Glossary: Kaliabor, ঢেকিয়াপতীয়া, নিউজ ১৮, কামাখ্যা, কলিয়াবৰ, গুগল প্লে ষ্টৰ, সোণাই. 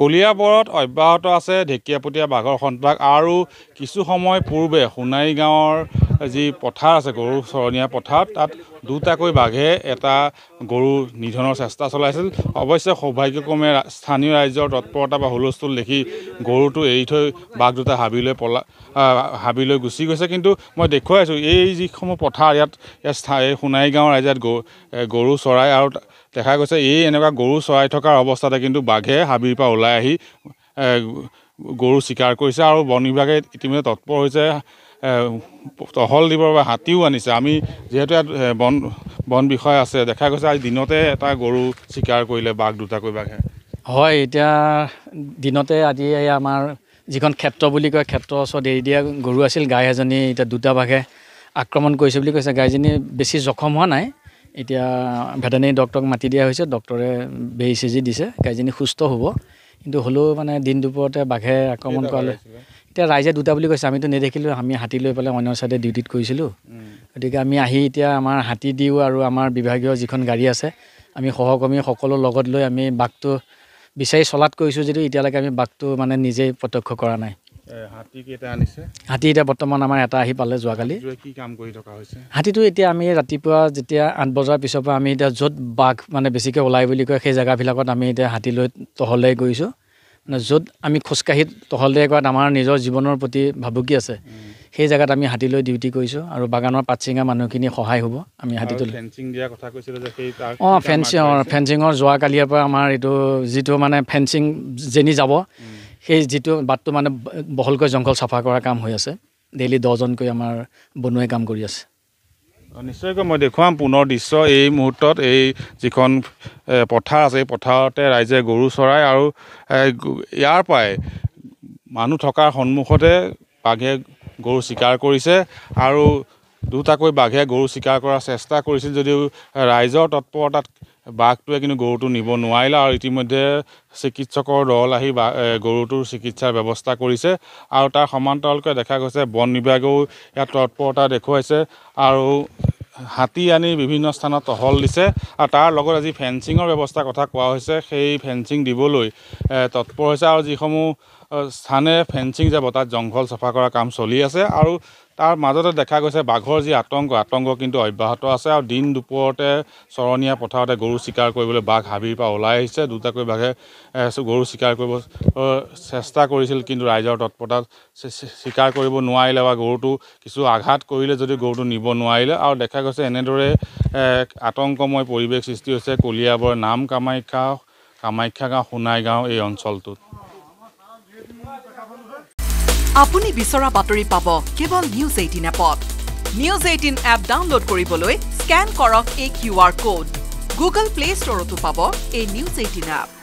কলিয়াবৰত অব্যাহত আছে ঢেকিয়াপতীয়া বাঘৰ সন্ত্ৰাস আৰু কিছু সময় পূৰ্বে সোণাই গাঁৱৰ যি পথাৰ আছে গৰু চৰণীয়া পথাৰ তাত দুটাকৈ বাঘে এটা গৰু নিধনৰ চেষ্টা চলাইছিল অৱশ্যে সৌভাগ্যক্ৰমে স্থানীয় ৰাইজৰ তৎপৰতা বা হুলস্থুল দেখি গৰুটো এৰি থৈ বাঘ দুটা হাবিলৈ গুচি গৈছে কিন্তু মই দেখুৱাইছো এই যিসমূহ পথাৰ ইয়াত সোণাই গাঁৱৰ ৰাইজত গৰু চৰাই আৰু দেখা গৈছে এই এনেকুৱা গৰু চৰাই থকাৰ অৱস্থাতে কিন্তু বাঘে হাবিৰ পৰা ওলাই আহি গৰু শিকাৰ কৰিছে আৰু বন বিভাগে ইতিমধ্যে তৎপৰ হৈছে টহল দিবৰ বাবে হাতীও আনিছে আমি যেহেতু বন বিষয় আছে দেখা গৈছে আজি দিনতে এটা গৰু শিকাৰ কৰিলে বাঘ দুটাকৈ বাঘে হয় এতিয়া দিনতে আজি আমাৰ যিখন ক্ষেত্ৰ বুলি কয় ক্ষেত্ৰ ওচৰত এৰি দিয়া গৰু আছিল গাই এজনী এটা দুটা বাঘে আক্ৰমণ কৰিছে বুলি কৈছে গাইজনী বেছি জখম হোৱা নাই এতিয়া ভেটেনেৰি ডক্টৰক মাতি দিয়া হৈছে ডক্টৰে বেইচিজি দিছে গাইজনী সুস্থ হ'ব কিন্তু হলো মানে দিন দুপৰতে বাঘে আক্ৰমণ কৰালে এতিয়া ৰাইজে দুটা বুলি কৈছে আমিতো নেদেখিলোঁ আমি হাতী লৈ পেলাই অন্য ছাইডে ডিউটিত কৰিছিলোঁ গতিকে আমি আহি এতিয়া আমাৰ হাতী দিও আৰু আমাৰ বিভাগীয় যিখন গাড়ী আছে আমি সহকৰ্মী সকলো লগত লৈ আমি বাঘটো বিচাৰি চলাত কৰিছোঁ যদিও এতিয়ালৈকে আমি বাঘটো মানে নিজেই প্ৰত্যক্ষ কৰা নাই হাতী কেটা আনিছে হাতী এটা বৰ্তমান আমাৰ এটা আহি পালে যোৱাকালি কি কাম কৰি থকা হৈছে হাতীটো এতিয়া আমি ৰাতিপুৱা যেতিয়া ৮ বজাৰ পিছৰ পৰা আমি এতিয়া য'ত বাঘ মানে বেছিকৈ ওলাই বুলি কয় সেই জেগাবিলাকত আমি এতিয়া হাতী লৈ টহলাই গৈছোঁ মানে য'ত আমি খোজকাঢ়ি টহলাই কৰাত আমাৰ নিজৰ জীৱনৰ প্ৰতি ভাবুকি আছে সেই জেগাত আমি হাতী লৈ ডিউটি কৰিছোঁ আৰু বাগানৰ পাতচিঙা মানুহখিনি সহায় হ'ব আমি হাতীটো ফেঞ্চিং দিয়াৰ কথা কৈছিলোঁ যে সেই তাৰ ফেঞ্চিঙৰ যোৱাকালিৰ পৰা আমাৰ এইটো যিটো মানে ফেঞ্চিং জেনি যাব সেই যিটো বাটটো মানে বহলকৈ জংঘল চাফা কৰা কাম হৈ আছে ডেইলি ১০জনকৈ আমাৰ বনুৱাই কাম কৰি আছে নিশ্চয়কৈ মই দেখুৱাম পুনৰ দৃশ্য এই মুহূৰ্তত এই যিখন পথাৰ আছে এই পথাৰতে ৰাইজে গৰু চৰাই আৰু ইয়াৰ পৰাই মানুহ থকাৰ সন্মুখতে বাঘে গৰু শিকাৰ কৰিছে আৰু দুটাকৈ বাঘে গৰু শিকাৰ কৰাৰ চেষ্টা কৰিছিল যদিও ৰাইজৰ তৎপৰতাত বাঘটোৱে কিন্তু গৰুটো নিব নোৱাৰিলে আৰু ইতিমধ্যে চিকিৎসকৰ দল আহি গৰুটোৰ চিকিৎসাৰ ব্যৱস্থা কৰিছে আৰু তাৰ সমান্তৰালকৈ দেখা গৈছে বন বিভাগেও ইয়াত তৎপৰতা দেখুৱাইছে আৰু হাতী আনি বিভিন্ন স্থানত টহল দিছে আৰু তাৰ লগত আজি ফেঞ্চিঙৰ ব্যৱস্থাৰ কথা কোৱা হৈছে সেই ফেঞ্চিং দিবলৈ তৎপৰ হৈছে আৰু যিসমূহ স্থানে ফেঞ্চিং যাব তাত জংঘল চাফা কৰা কাম চলি আছে আৰু তাৰ মাজতে দেখা গৈছে বাঘৰ যি আতংক কিন্তু অব্যাহত আছে আৰু দিন দুপৰতে চৰণীয়া পথাৰতে গৰু শিকাৰ কৰিবলৈ বাঘ হাবিৰ পৰা ওলাই আহিছে দুটাকৈ বাঘে গৰু শিকাৰ কৰিব চেষ্টা কৰিছিল কিন্তু ৰাইজৰ তৎপৰতাত শিকাৰ কৰিব নোৱাৰিলে বা গৰুটো কিছু আঘাত কৰিলে যদিও গৰুটো নিব নোৱাৰিলে আৰু দেখা গৈছে এনেদৰে আতংকময় পৰিৱেশ সৃষ্টি হৈছে কলিয়াবৰ নাম কামাখ্যা গাঁও সোণাই গাঁও এই অঞ্চলটোত আপুনি বিচৰা বাতৰি পাব কেৱল নিউজ ১৮ এপত নিউজ ১৮ এপ ডাউনলোড কৰিবলৈ স্ক্যান কৰক এই QR কোড গুগল প্লে ষ্টৰতো পাব এই নিউজ ১৮ এপ